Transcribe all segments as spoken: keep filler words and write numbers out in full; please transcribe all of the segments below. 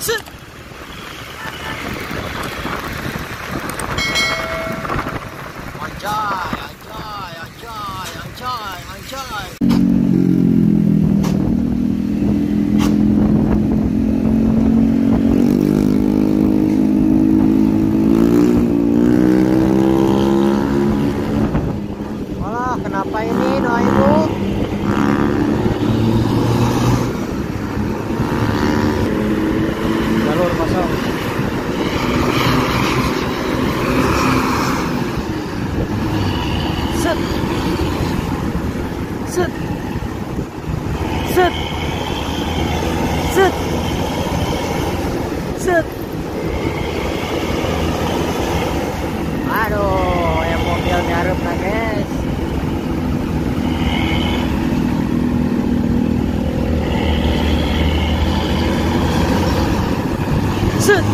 是。Anjay, anjay, anjay, anjay, anjay. Walah, kenapa ini doa ibu? Jalur kosong. Set, set, set, set, set. Aduh, yang mobil nyarup lah guys. Set.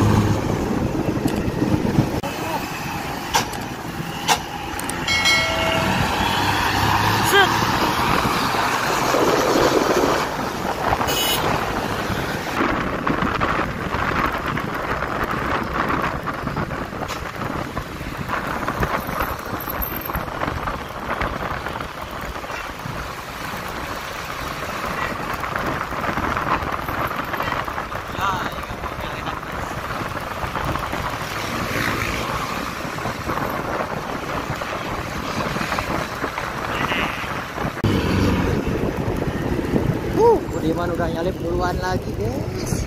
Budiman udah nyalip duluan lagi guys.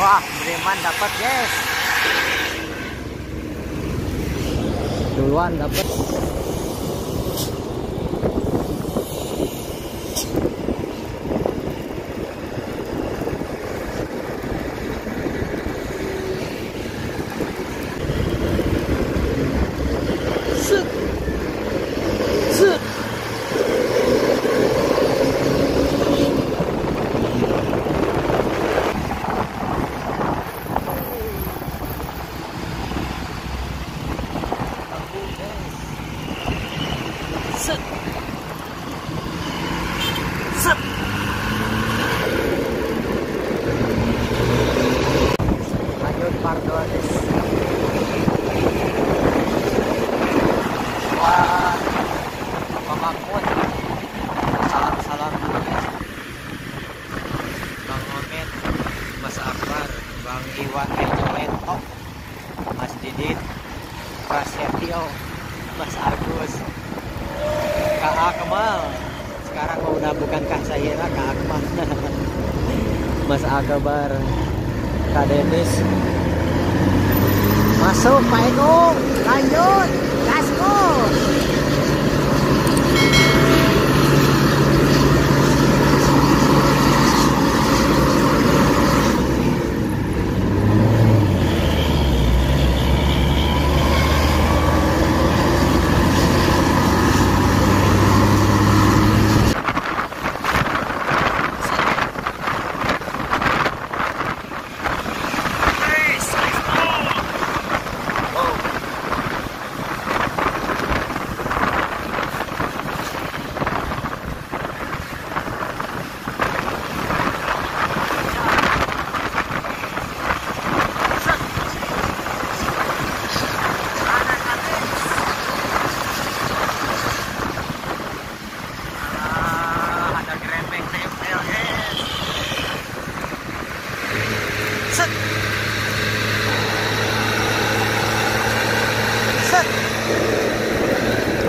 Wah, Budiman dapat guys. Duluan dapat. Set, set, lanjut part dua guys. Wah, Bapak Kun, salam-salam guys. Bang Mohamed, Mas Akbar, Bang Iwan, Ejoen, Top, Mas Didit, Mas Setio, Mas Agus, Kak Akmal. Sekarang mau udah bukan Kak Sayera, Kak Akmal. Mas Akbar, Kak Denis. Masuk Pak Eko, lanjut, let's go.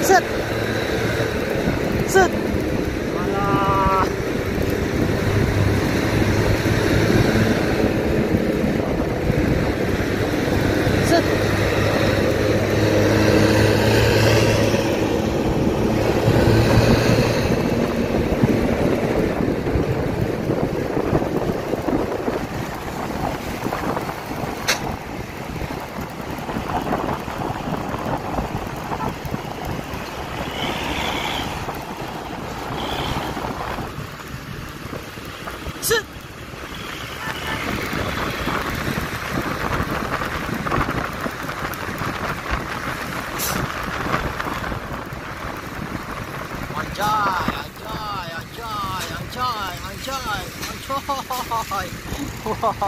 Set, set, malah set. Right. Sit.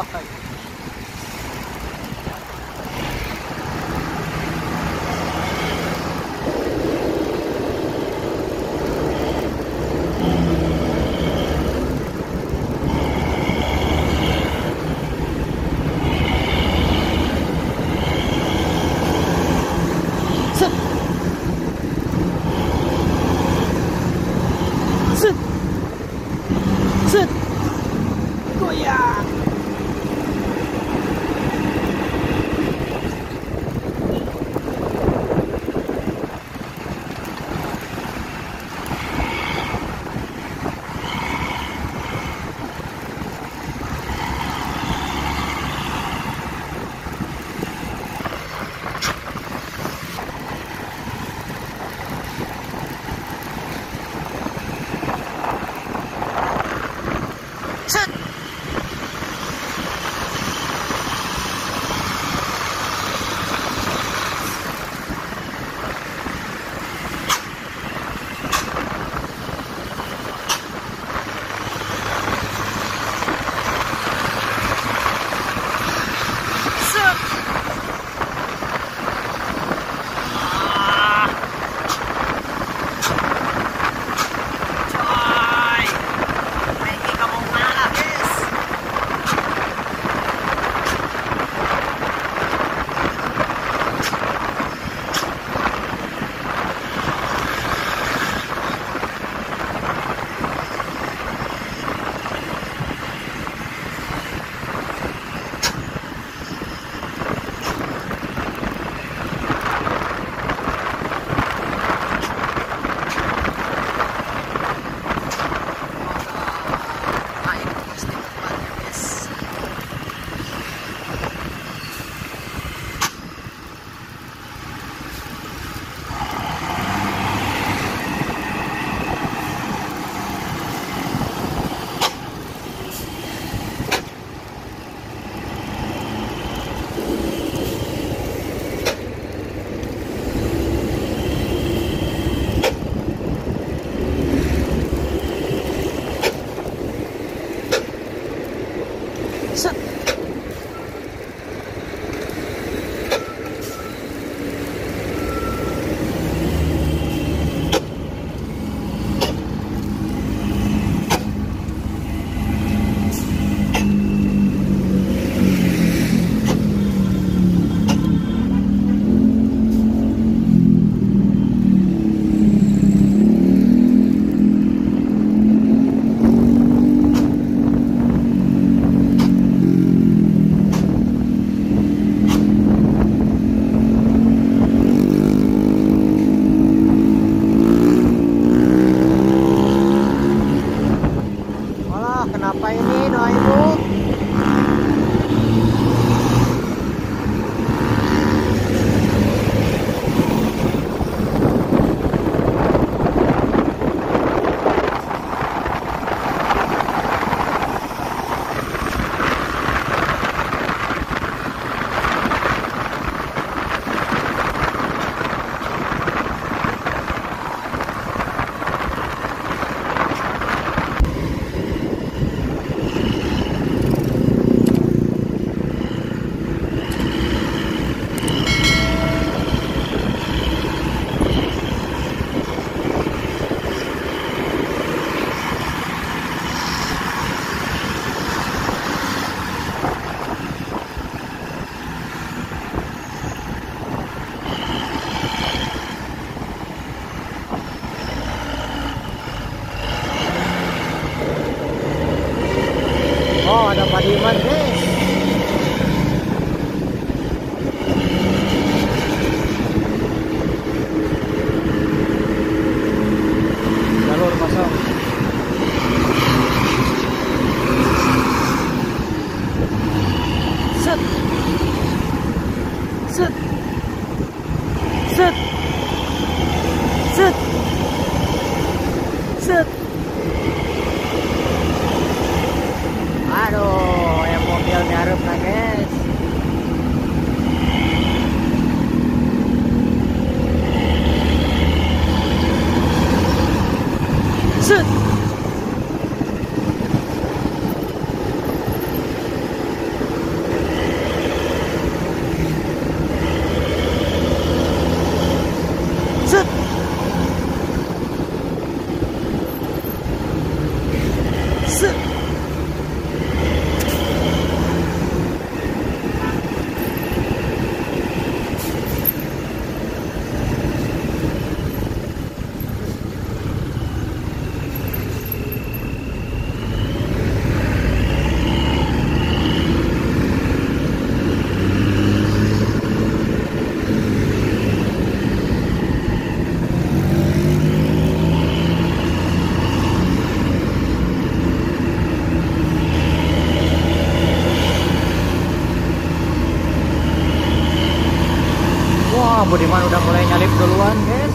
Wah, Budiman udah mulai nyalip duluan, guys.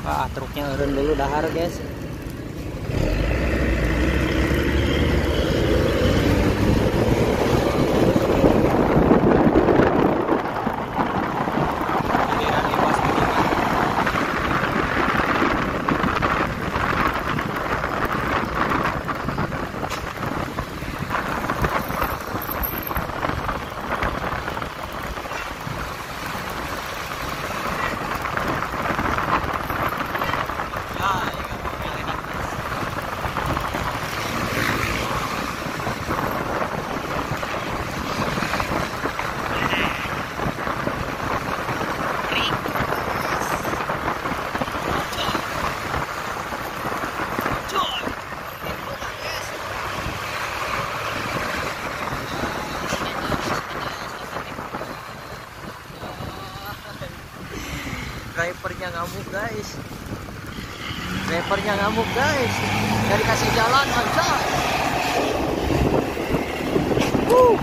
Wah, truknya eureun dulu dahar, guys. Drivernya ngamuk, guys. Drivernya ngamuk, guys. Dari kasih jalan aja. Uh.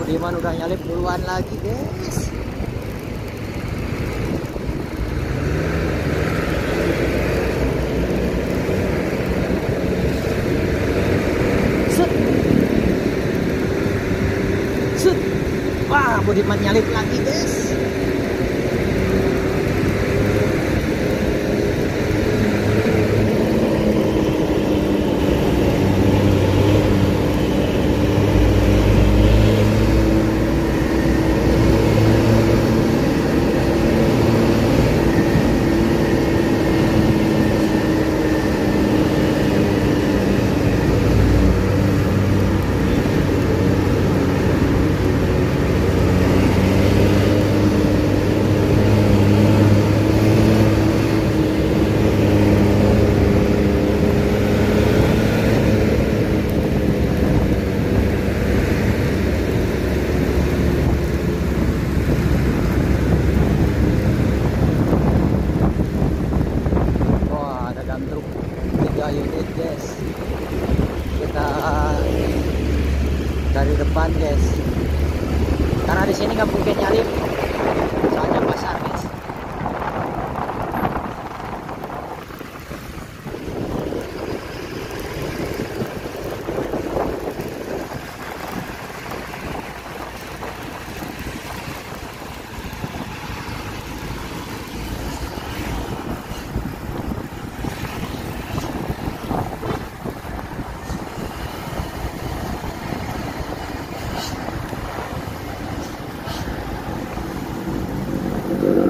Budiman udah nyalip duluan lagi, guys. Set. Set. Wah, Budiman nyalip lagi, guys. Dari depan, guys, karena di sini nggak mungkin nyalip, soalnya pasar, guys. Thank you.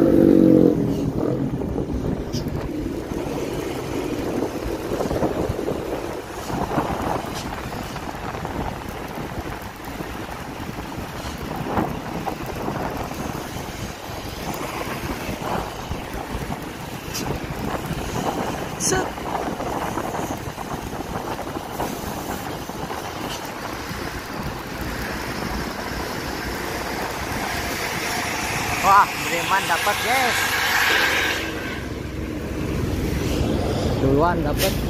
Wah, Breman dapat, guys. Duluan dapat.